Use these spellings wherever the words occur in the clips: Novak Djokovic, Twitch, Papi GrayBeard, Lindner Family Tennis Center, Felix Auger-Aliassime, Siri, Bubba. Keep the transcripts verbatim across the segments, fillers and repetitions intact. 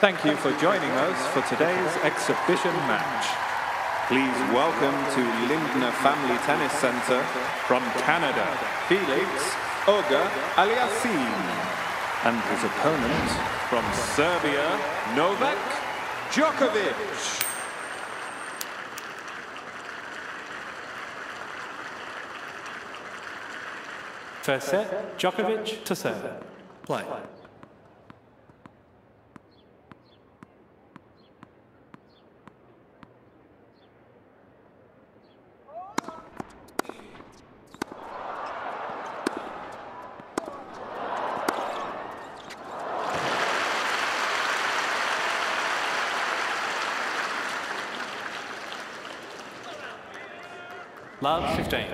Thank you for joining us for today's exhibition match. Please welcome to Lindner Family Tennis Center from Canada, Felix Auger-Aliassime, and his opponent from Serbia, Novak Djokovic. First set, Djokovic to serve. Play. Love, fifteen.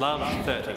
Love, thirty.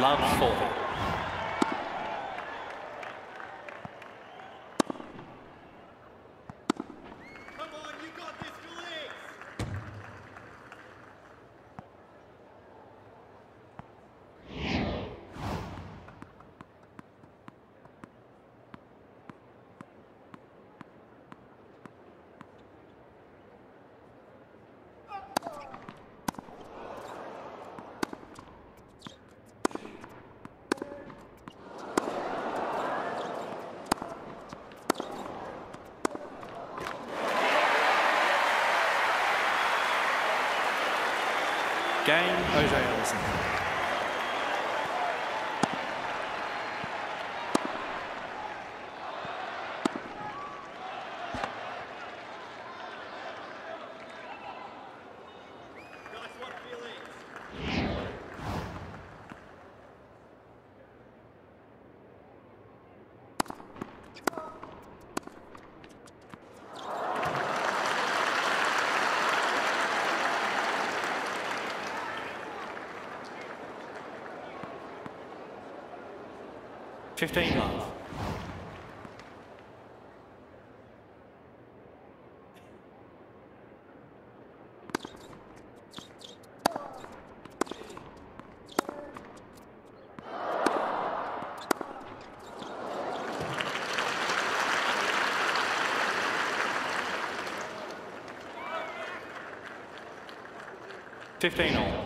Love, forty. Come on, you got this, Felix! Game, Auger-Aliassime. Nice one, Felix. fifteen love. fifteen all.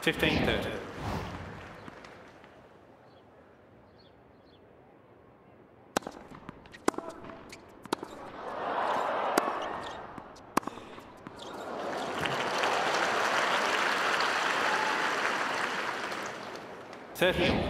Fifteen thirty. Thirty.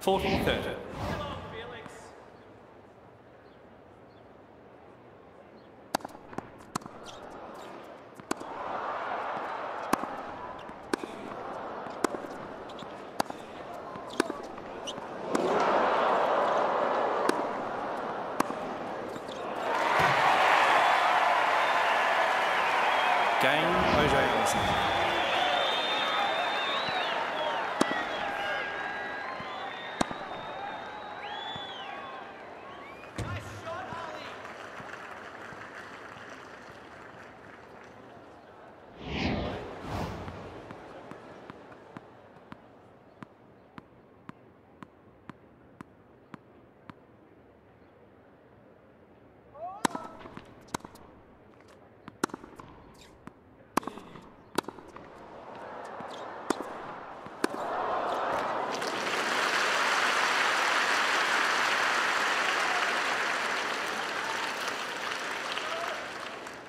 Fourteen thirty. Come on, Felix. Game, Auger-Aliassime.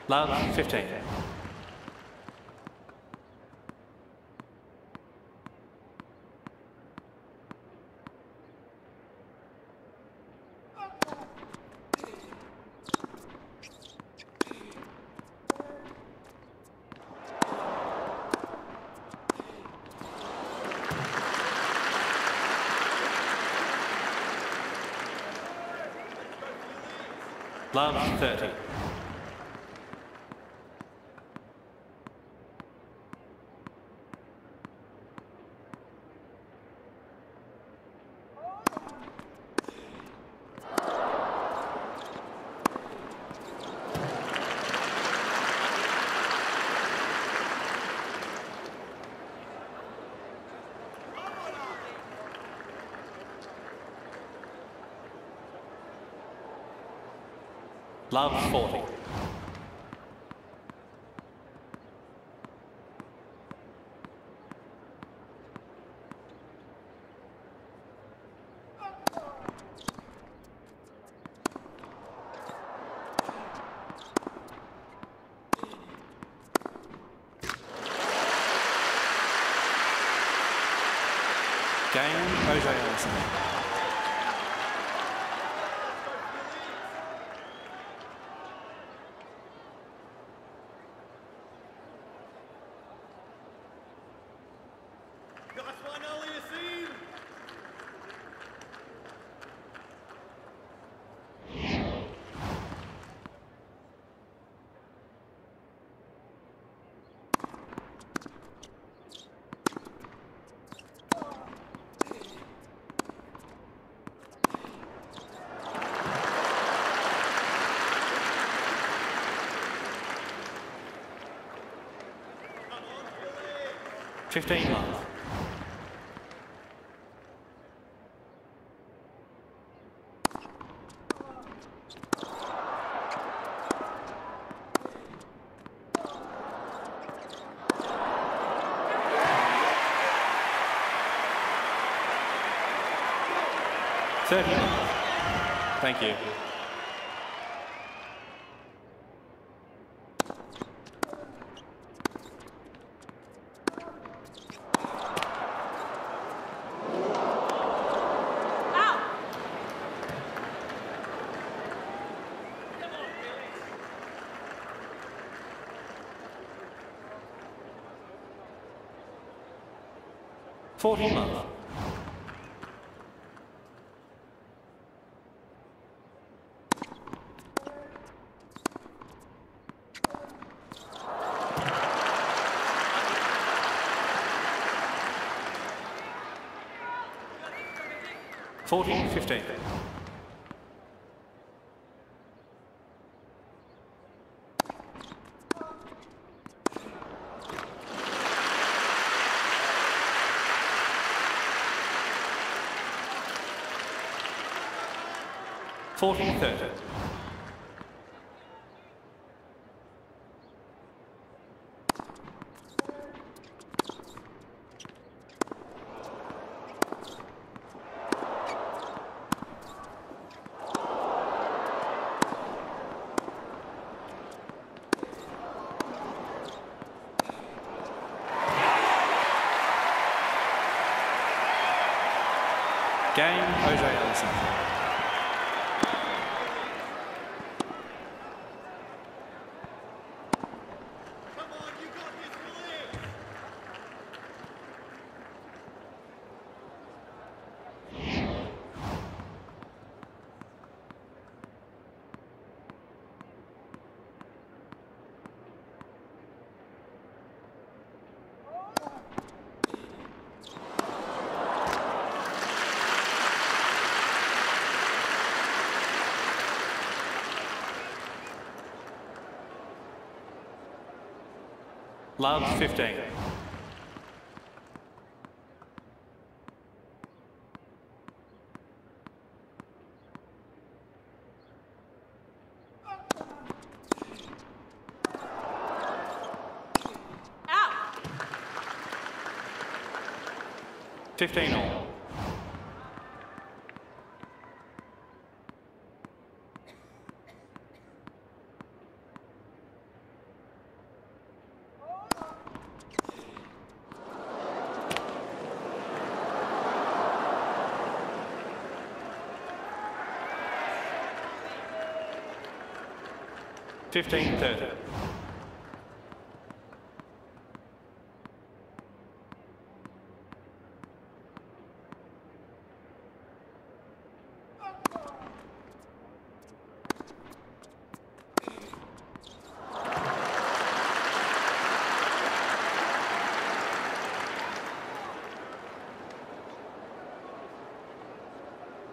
Love, fifteen. Love, thirty. Love, forty. Game, Auger-Aliassime. fifteen love. thirty love. Thank you. forty love. forty, fifteen. Fourteen thirty. Game, Auger-Aliassime. Love, fifteen. Out. fifteen all. fifteen thirty.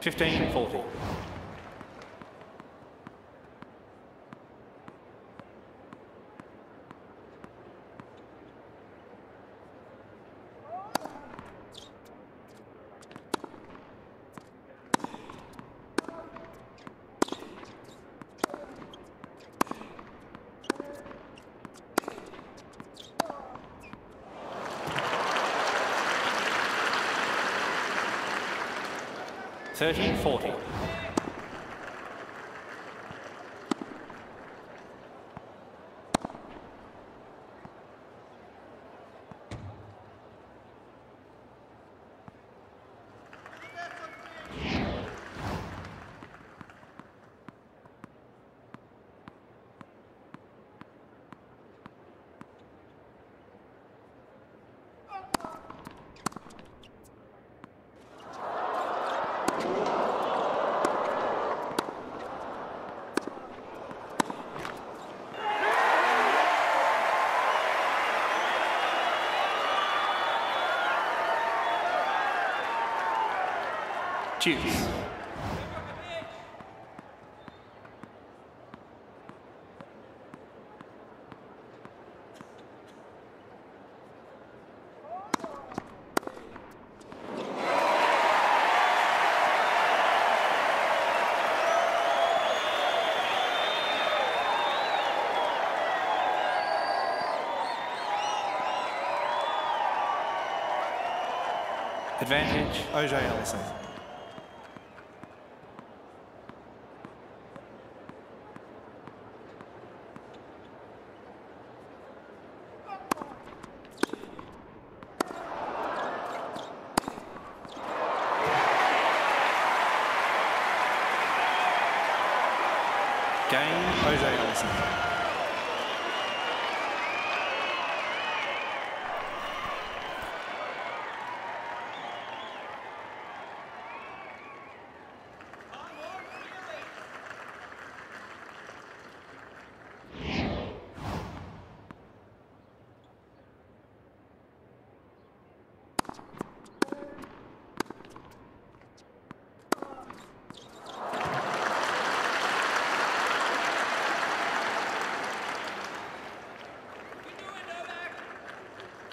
fifteen forty. thirteen forty. Choose. Advantage, Auger-Aliassime. Game, Auger-Aliassime.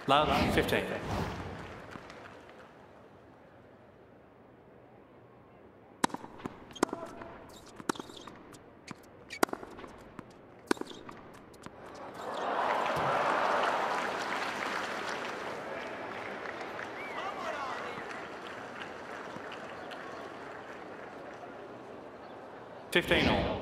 Love, fifteen. fifteen all.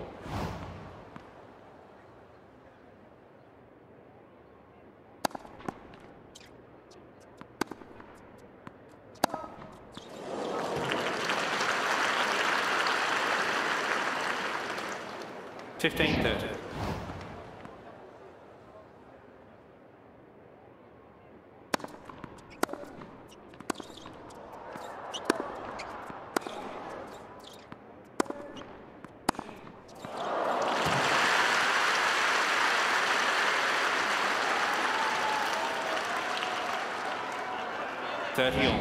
fifteen thirty. thirty all.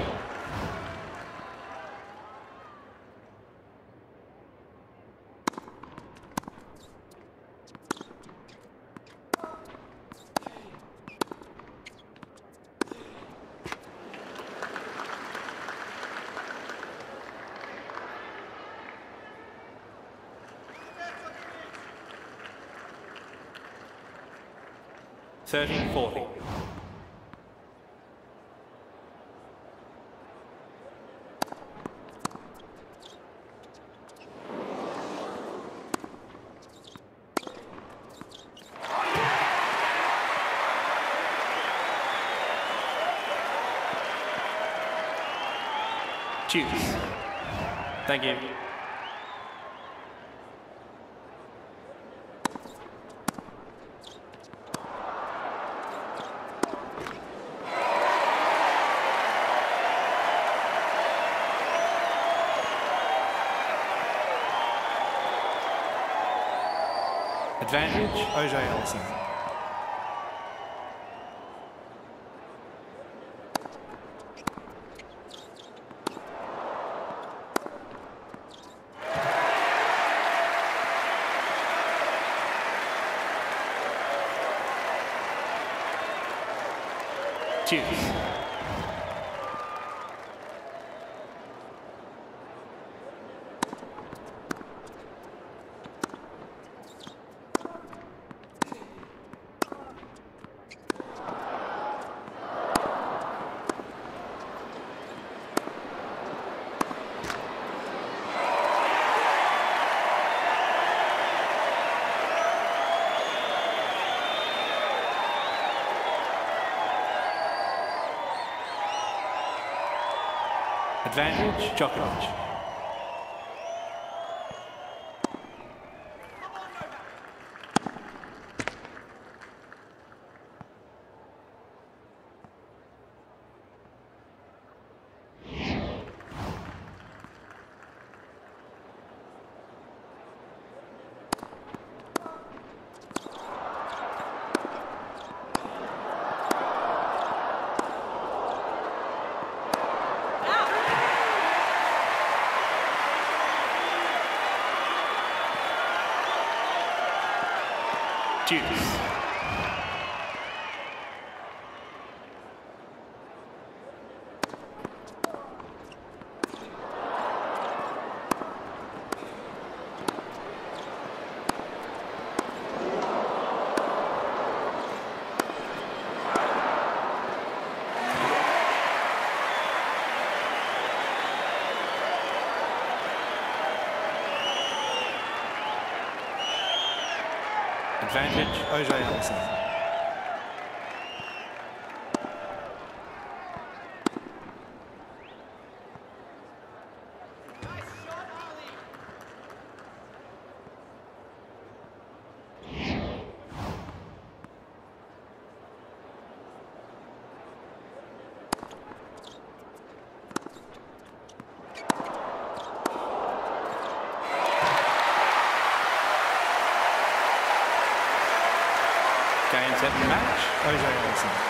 thirteen forty. Cheers. Thank you. advantage, Auger-Aliassime. Cheers. Advantage, Djokovic. Cheers. Advantage, Auger-Aliassime. Game's at the match, Auger-Aliassime.